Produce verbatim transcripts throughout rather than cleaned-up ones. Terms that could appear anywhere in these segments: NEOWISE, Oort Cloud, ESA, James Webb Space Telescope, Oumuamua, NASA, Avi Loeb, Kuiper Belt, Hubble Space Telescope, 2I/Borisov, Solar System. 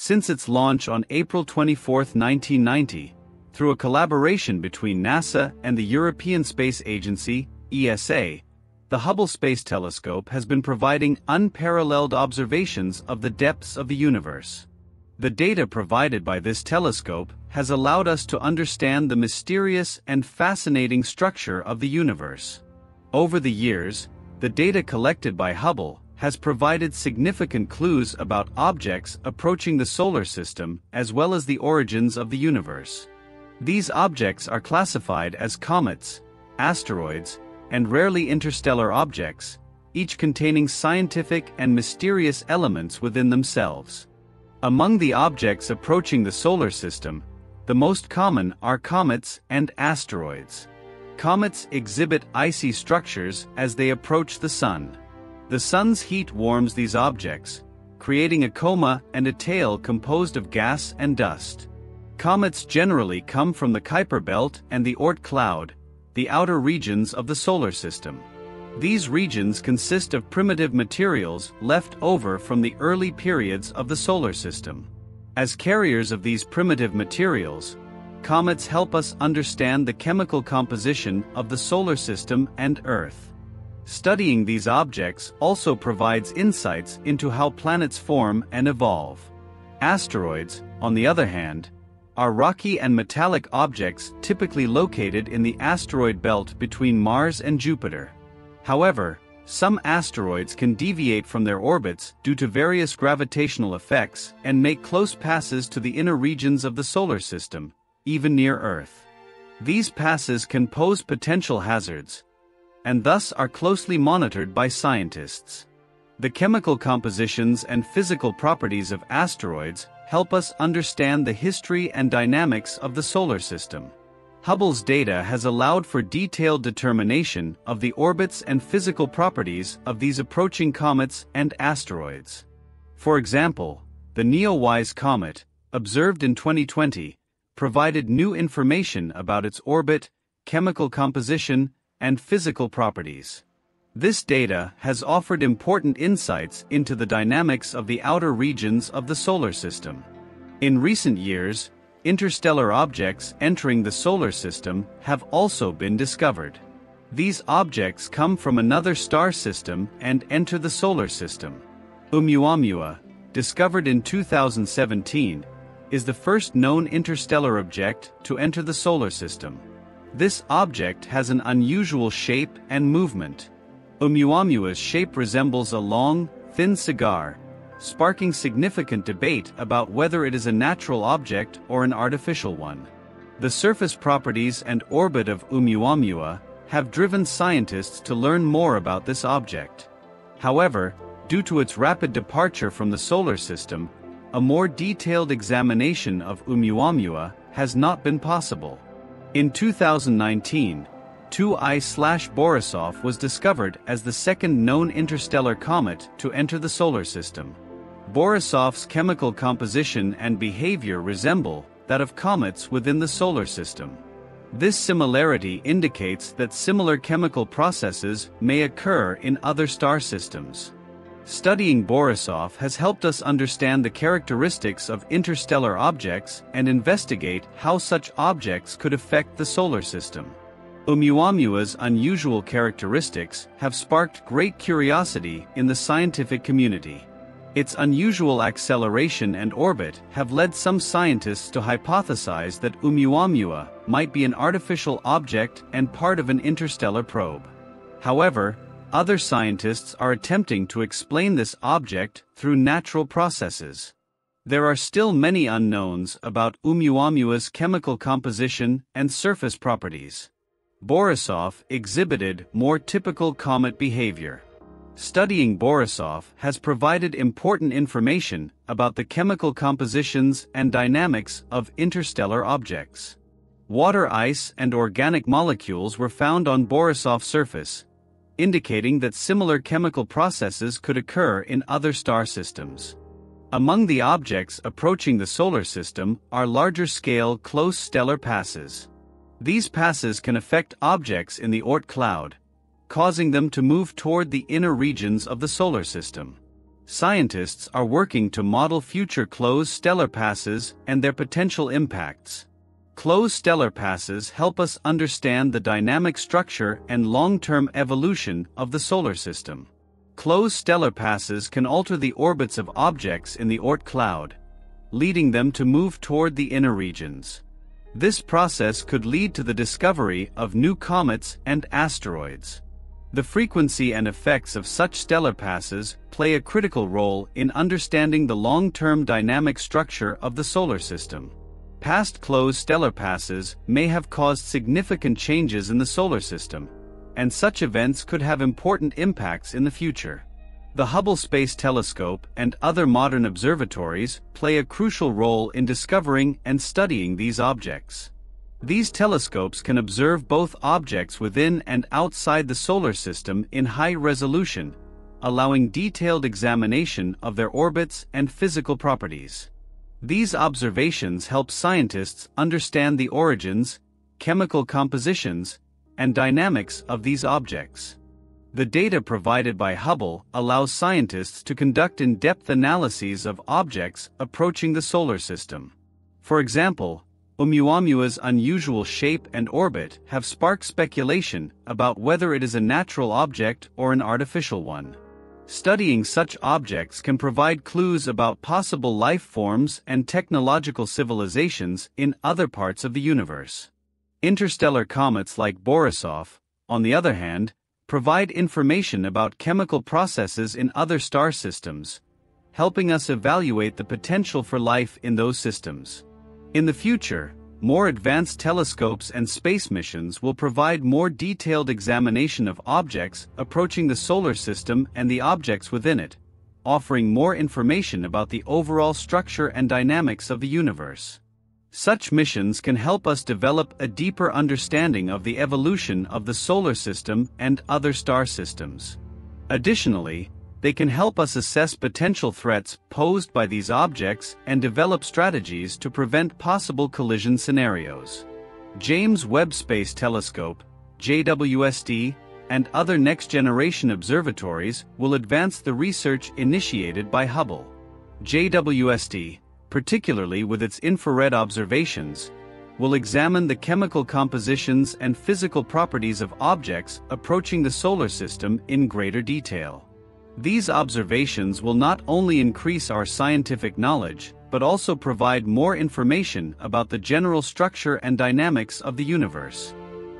since its launch on April twenty-fourth nineteen ninety, through a collaboration between NASA and the European Space Agency, E S A, the Hubble Space Telescope has been providing unparalleled observations of the depths of the universe. The data provided by this telescope has allowed us to understand the mysterious and fascinating structure of the universe. Over the years, the data collected by Hubble has provided significant clues about objects approaching the solar system as well as the origins of the universe. These objects are classified as comets, asteroids, and rarely interstellar objects, each containing scientific and mysterious elements within themselves. Among the objects approaching the solar system, the most common are comets and asteroids. Comets exhibit icy structures as they approach the Sun. The Sun's heat warms these objects, creating a coma and a tail composed of gas and dust. Comets generally come from the Kuiper Belt and the Oort Cloud, the outer regions of the solar system. These regions consist of primitive materials left over from the early periods of the solar system. As carriers of these primitive materials, comets help us understand the chemical composition of the solar system and Earth. Studying these objects also provides insights into how planets form and evolve. Asteroids, on the other hand, are rocky and metallic objects typically located in the asteroid belt between Mars and Jupiter. However, some asteroids can deviate from their orbits due to various gravitational effects and make close passes to the inner regions of the solar system, even near Earth. These passes can pose potential hazards, and thus are closely monitored by scientists. The chemical compositions and physical properties of asteroids help us understand the history and dynamics of the solar system. Hubble's data has allowed for detailed determination of the orbits and physical properties of these approaching comets and asteroids. For example, the NEOWISE comet, observed in twenty twenty, provided new information about its orbit, chemical composition, and physical properties. This data has offered important insights into the dynamics of the outer regions of the solar system. In recent years, interstellar objects entering the solar system have also been discovered. These objects come from another star system and enter the solar system. Oumuamua, discovered in two thousand seventeen, is the first known interstellar object to enter the solar system. This object has an unusual shape and movement. Oumuamua's shape resembles a long, thin cigar, sparking significant debate about whether it is a natural object or an artificial one. The surface properties and orbit of Oumuamua have driven scientists to learn more about this object. However, due to its rapid departure from the solar system, a more detailed examination of Oumuamua has not been possible. In two thousand nineteen, two I Borisov was discovered as the second known interstellar comet to enter the solar system. Borisov's chemical composition and behavior resemble that of comets within the solar system. This similarity indicates that similar chemical processes may occur in other star systems. Studying Borisov has helped us understand the characteristics of interstellar objects and investigate how such objects could affect the solar system. Oumuamua's unusual characteristics have sparked great curiosity in the scientific community. Its unusual acceleration and orbit have led some scientists to hypothesize that Oumuamua might be an artificial object and part of an interstellar probe. However, other scientists are attempting to explain this object through natural processes. There are still many unknowns about Oumuamua's chemical composition and surface properties. Borisov exhibited more typical comet behavior. Studying Borisov has provided important information about the chemical compositions and dynamics of interstellar objects. Water ice and organic molecules were found on Borisov's surface, indicating that similar chemical processes could occur in other star systems. Among the objects approaching the solar system are larger-scale close stellar passes. These passes can affect objects in the Oort cloud, causing them to move toward the inner regions of the solar system. scientists are working to model future closed stellar passes and their potential impacts. Closed stellar passes help us understand the dynamic structure and long-term evolution of the solar system. Closed stellar passes can alter the orbits of objects in the Oort cloud, leading them to move toward the inner regions. This process could lead to the discovery of new comets and asteroids. The frequency and effects of such stellar passes play a critical role in understanding the long-term dynamic structure of the solar system. Past closed stellar passes may have caused significant changes in the solar system, and such events could have important impacts in the future. The Hubble Space Telescope and other modern observatories play a crucial role in discovering and studying these objects. These telescopes can observe both objects within and outside the solar system in high resolution, allowing detailed examination of their orbits and physical properties. These observations help scientists understand the origins, chemical compositions, and dynamics of these objects. The data provided by Hubble allows scientists to conduct in-depth analyses of objects approaching the solar system. For example, Oumuamua's unusual shape and orbit have sparked speculation about whether it is a natural object or an artificial one. Studying such objects can provide clues about possible life forms and technological civilizations in other parts of the universe. Interstellar comets like Borisov, on the other hand, provide information about chemical processes in other star systems, helping us evaluate the potential for life in those systems. In the future, more advanced telescopes and space missions will provide more detailed examination of objects approaching the solar system and the objects within it, offering more information about the overall structure and dynamics of the universe. Such missions can help us develop a deeper understanding of the evolution of the solar system and other star systems. Additionally, they can help us assess potential threats posed by these objects and develop strategies to prevent possible collision scenarios. James Webb Space Telescope, J W S T, and other next-generation observatories will advance the research initiated by Hubble. J W S T, particularly with its infrared observations, will examine the chemical compositions and physical properties of objects approaching the solar system in greater detail. These observations will not only increase our scientific knowledge, but also provide more information about the general structure and dynamics of the universe.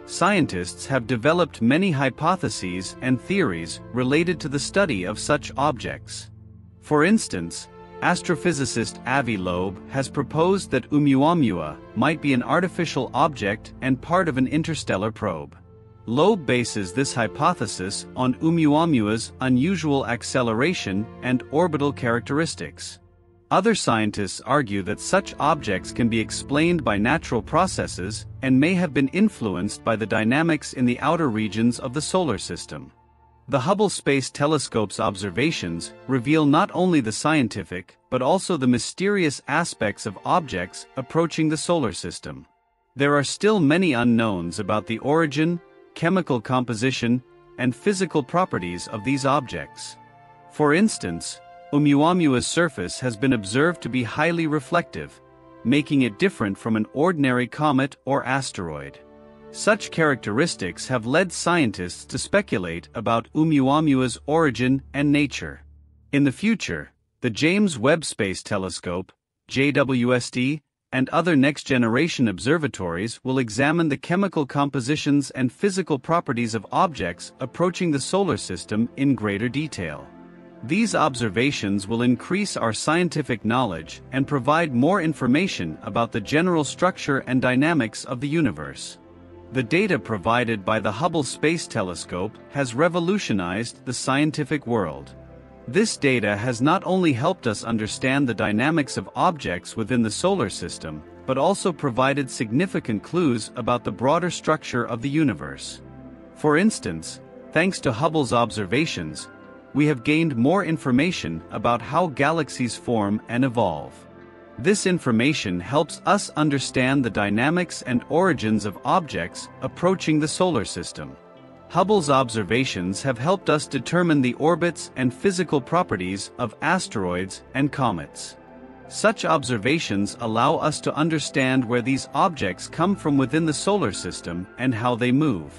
Scientists have developed many hypotheses and theories related to the study of such objects. For instance, astrophysicist Avi Loeb has proposed that Oumuamua might be an artificial object and part of an interstellar probe. Loeb bases this hypothesis on Oumuamua's unusual acceleration and orbital characteristics. Other scientists argue that such objects can be explained by natural processes and may have been influenced by the dynamics in the outer regions of the solar system. The Hubble Space Telescope's observations reveal not only the scientific but also the mysterious aspects of objects approaching the solar system. There are still many unknowns about the origin, chemical composition, and physical properties of these objects. For instance, Oumuamua's surface has been observed to be highly reflective, making it different from an ordinary comet or asteroid. Such characteristics have led scientists to speculate about Oumuamua's origin and nature. In the future, the James Webb Space Telescope, J W S T, and other next-generation observatories will examine the chemical compositions and physical properties of objects approaching the solar system in greater detail. These observations will increase our scientific knowledge and provide more information about the general structure and dynamics of the universe. The data provided by the Hubble Space Telescope has revolutionized the scientific world. This data has not only helped us understand the dynamics of objects within the solar system, but also provided significant clues about the broader structure of the universe. For instance, thanks to Hubble's observations, we have gained more information about how galaxies form and evolve. This information helps us understand the dynamics and origins of objects approaching the solar system. Hubble's observations have helped us determine the orbits and physical properties of asteroids and comets. Such observations allow us to understand where these objects come from within the solar system and how they move.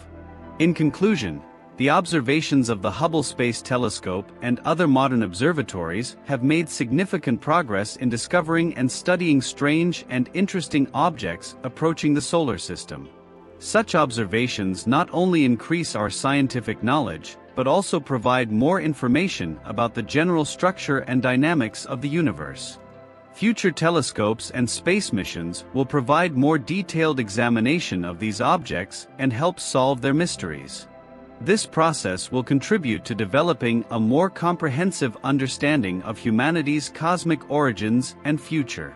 In conclusion, the observations of the Hubble Space Telescope and other modern observatories have made significant progress in discovering and studying strange and interesting objects approaching the solar system. Such observations not only increase our scientific knowledge, but also provide more information about the general structure and dynamics of the universe. Future telescopes and space missions will provide more detailed examination of these objects and help solve their mysteries. This process will contribute to developing a more comprehensive understanding of humanity's cosmic origins and future.